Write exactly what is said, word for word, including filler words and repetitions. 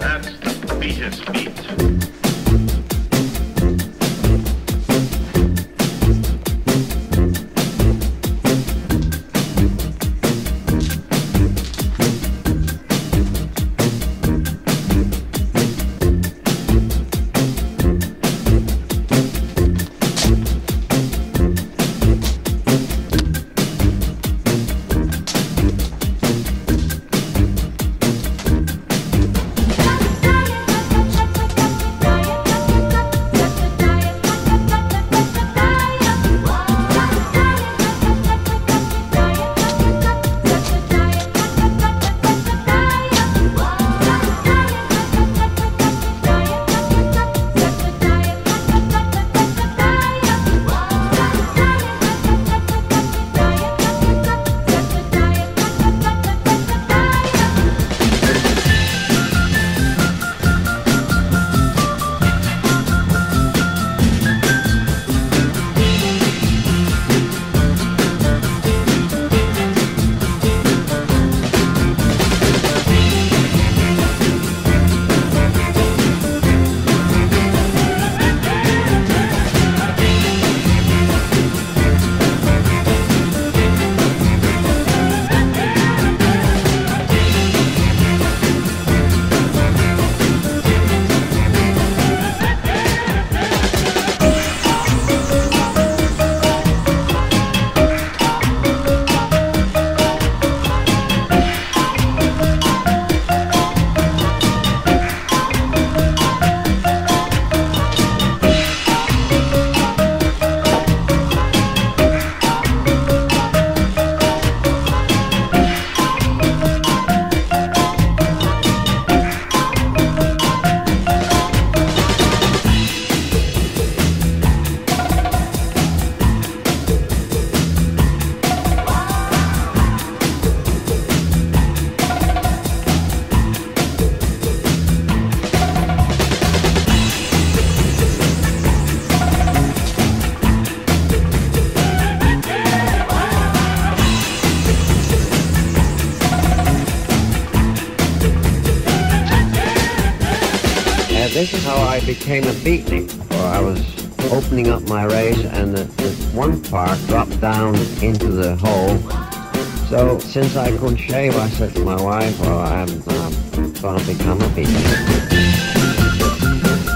That's Peter's beat. This is how I became a beatnik. Well, I was opening up my race and the, the one part dropped down into the hole. So since I couldn't shave, I said to my wife, well, I'm, I'm going to become a beatnik.